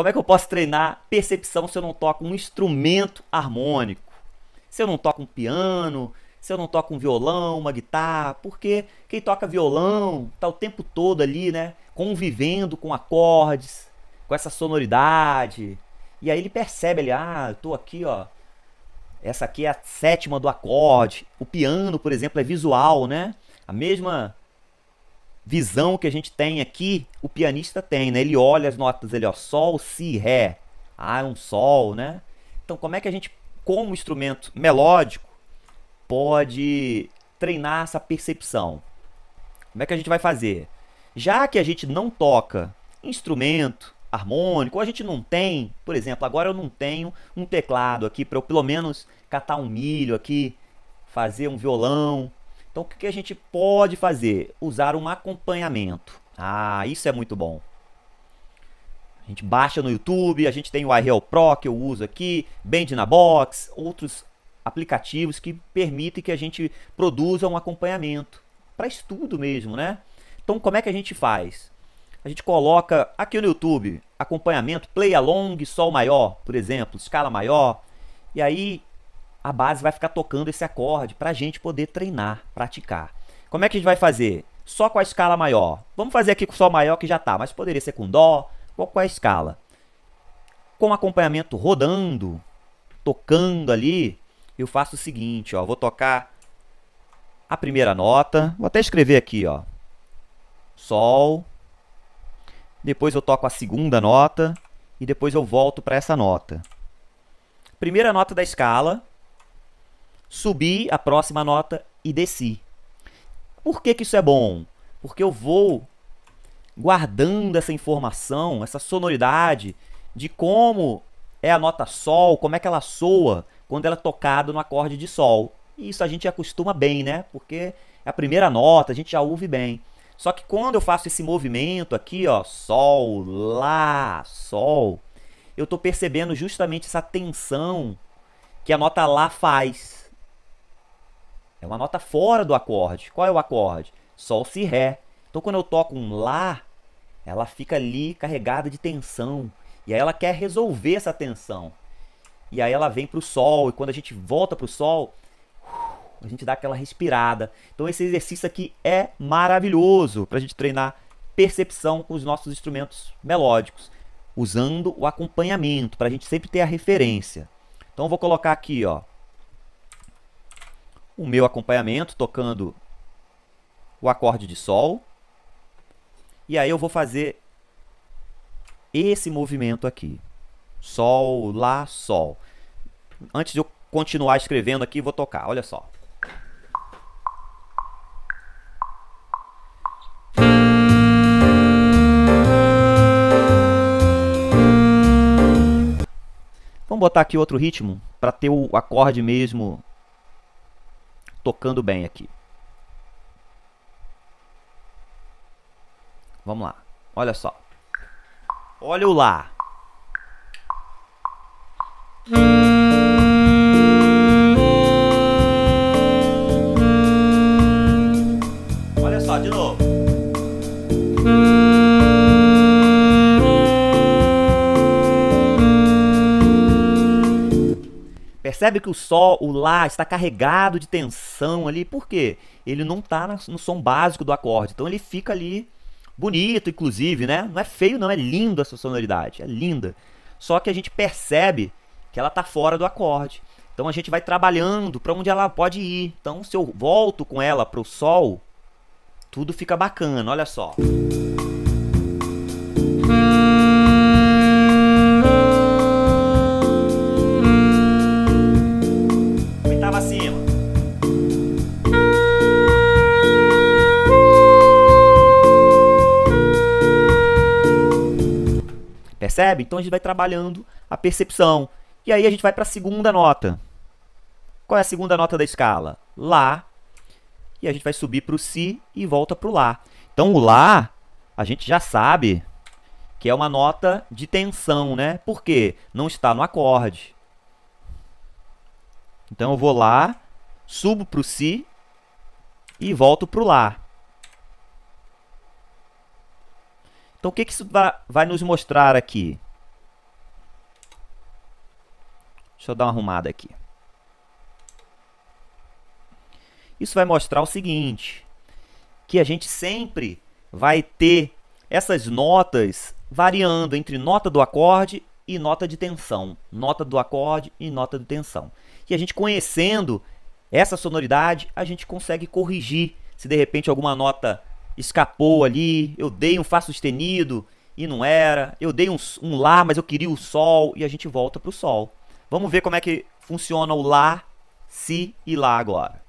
Como é que eu posso treinar percepção se eu não toco um instrumento harmônico? Se eu não toco um piano, se eu não toco um violão, uma guitarra? Porque quem toca violão está o tempo todo ali, né? Convivendo com acordes, com essa sonoridade. E aí ele percebe ali, ah, eu tô aqui, ó. Essa aqui é a sétima do acorde. O piano, por exemplo, é visual, né? A mesma visão que a gente tem aqui, o pianista tem, né? Ele olha as notas, ele ó, sol, si, ré. Ah, é um sol, né? Então, como é que a gente, como instrumento melódico, pode treinar essa percepção? Como é que a gente vai fazer? Já que a gente não toca instrumento harmônico, a gente não tem, por exemplo, agora eu não tenho um teclado aqui para eu pelo menos catar um milho aqui, fazer um violão. Então o que a gente pode fazer? Usar um acompanhamento. Ah, isso é muito bom. A gente baixa no YouTube, a gente tem o iReal Pro que eu uso aqui, Band na Box, outros aplicativos que permitem que a gente produza um acompanhamento para estudo mesmo, né? Então como é que a gente faz? A gente coloca aqui no YouTube, acompanhamento, play along, sol maior, por exemplo, escala maior. E aí a base vai ficar tocando esse acorde para a gente poder treinar, praticar. Como é que a gente vai fazer? Só com a escala maior. Vamos fazer aqui com sol maior que já está, mas poderia ser com dó, qual é a escala. Com acompanhamento rodando, tocando ali, eu faço o seguinte, ó, vou tocar a primeira nota. Vou até escrever aqui, ó, sol. Depois eu toco a segunda nota e depois eu volto para essa nota. Primeira nota da escala, subi a próxima nota e desci. Por que que isso é bom? Porque eu vou guardando essa informação, essa sonoridade de como é a nota sol, como é que ela soa quando ela é tocada no acorde de sol. E isso a gente acostuma bem, né? Porque é a primeira nota, a gente já ouve bem. Só que quando eu faço esse movimento aqui, ó, sol, lá, sol, eu tô percebendo justamente essa tensão que a nota lá faz. É uma nota fora do acorde. Qual é o acorde? Sol, si, ré. Então quando eu toco um lá, ela fica ali carregada de tensão. E aí ela quer resolver essa tensão. E aí ela vem pro sol, e quando a gente volta pro sol, a gente dá aquela respirada. Então esse exercício aqui é maravilhoso para a gente treinar percepção com os nossos instrumentos melódicos, usando o acompanhamento, para a gente sempre ter a referência. Então eu vou colocar aqui, ó, o meu acompanhamento tocando o acorde de sol. E aí eu vou fazer esse movimento aqui. Sol, lá, sol. Antes de eu continuar escrevendo aqui, vou tocar, olha só. Vamos botar aqui outro ritmo para ter o acorde mesmo tocando bem aqui. Vamos lá. Olha só. Olha o lá. Olha só, de novo. Percebe que o sol, o lá, está carregado de tensão ali. Por quê? Ele não está no som básico do acorde. Então ele fica ali bonito, inclusive, né? Não é feio, não. É lindo essa sonoridade. É linda. Só que a gente percebe que ela está fora do acorde. Então a gente vai trabalhando para onde ela pode ir. Então se eu volto com ela para o sol, tudo fica bacana. Olha só. Percebe? Então a gente vai trabalhando a percepção. E aí a gente vai para a segunda nota. Qual é a segunda nota da escala? Lá. E a gente vai subir para o si e volta para o lá. Então o lá, a gente já sabe que é uma nota de tensão, né? Por quê? Não está no acorde. Então eu vou lá, subo para o si e volto para o lá. Então, o que isso vai nos mostrar aqui? Deixa eu dar uma arrumada aqui. Isso vai mostrar o seguinte, que a gente sempre vai ter essas notas variando entre nota do acorde e nota de tensão. Nota do acorde e nota de tensão. E a gente conhecendo essa sonoridade, a gente consegue corrigir. Se de repente alguma nota escapou ali, eu dei um Fá sustenido e não era. Eu dei um Lá, mas eu queria o Sol e a gente volta para o Sol. Vamos ver como é que funciona o Lá, Si e Lá agora.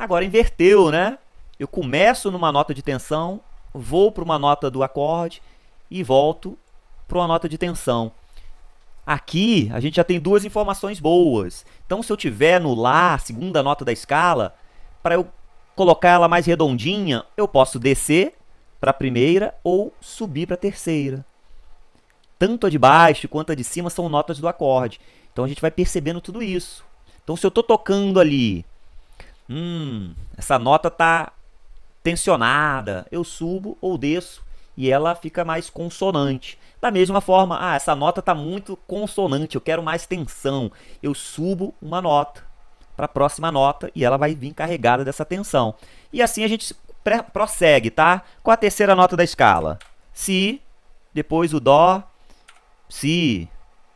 Agora inverteu, né? Eu começo numa nota de tensão, vou para uma nota do acorde e volto para uma nota de tensão. Aqui a gente já tem duas informações boas. Então, se eu tiver no Lá, segunda nota da escala, para eu colocar ela mais redondinha, eu posso descer para a primeira ou subir para a terceira. Tanto a de baixo quanto a de cima são notas do acorde. Então, a gente vai percebendo tudo isso. Então, se eu estou tocando ali, essa nota está tensionada, eu subo ou desço e ela fica mais consonante. Da mesma forma, essa nota está muito consonante, eu quero mais tensão, eu subo uma nota para a próxima nota e ela vai vir carregada dessa tensão. E assim a gente prossegue, tá? Com a terceira nota da escala, Si, depois o Dó, Si,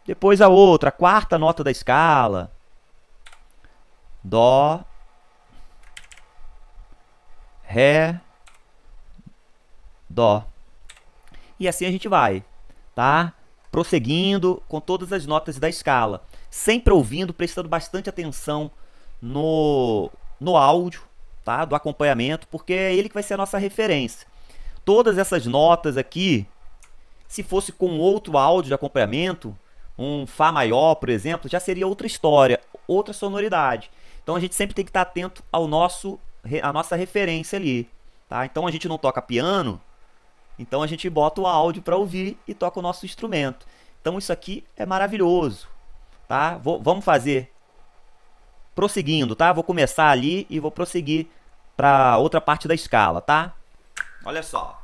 depois a outra, a quarta nota da escala, Dó, Ré, Dó. E assim a gente vai, tá? Prosseguindo com todas as notas da escala. Sempre ouvindo, prestando bastante atenção no áudio, tá? Do acompanhamento, porque é ele que vai ser a nossa referência. Todas essas notas aqui, se fosse com outro áudio de acompanhamento, um Fá maior, por exemplo, já seria outra história, outra sonoridade. Então a gente sempre tem que estar atento ao a nossa referência ali, tá? Então a gente não toca piano, então a gente bota o áudio para ouvir e toca o nosso instrumento. Então isso aqui é maravilhoso, tá? Vamos fazer prosseguindo, tá? Vou começar ali e vou prosseguir para outra parte da escala, tá? Olha só.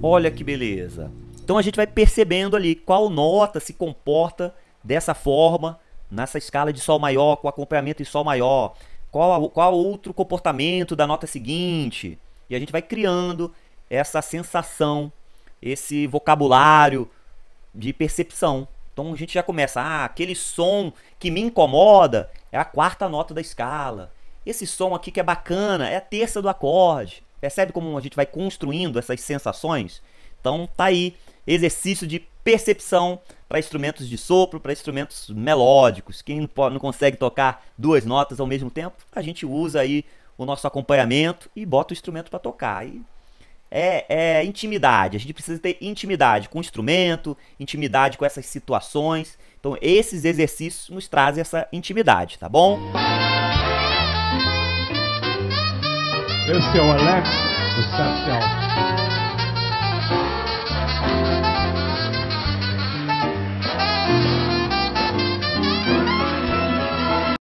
Olha que beleza. Então a gente vai percebendo ali qual nota se comporta dessa forma, nessa escala de Sol maior, com acompanhamento em Sol maior, qual outro comportamento da nota seguinte. E a gente vai criando essa sensação, esse vocabulário de percepção. Então a gente já começa, aquele som que me incomoda é a quarta nota da escala. Esse som aqui que é bacana é a terça do acorde. Percebe como a gente vai construindo essas sensações? Então tá aí, exercício de percepção para instrumentos de sopro, para instrumentos melódicos. Quem não consegue tocar duas notas ao mesmo tempo, a gente usa aí o nosso acompanhamento e bota o instrumento para tocar. E é intimidade, a gente precisa ter intimidade com o instrumento, intimidade com essas situações. Então esses exercícios nos trazem essa intimidade, tá bom? Esse é o Alex de Sapião.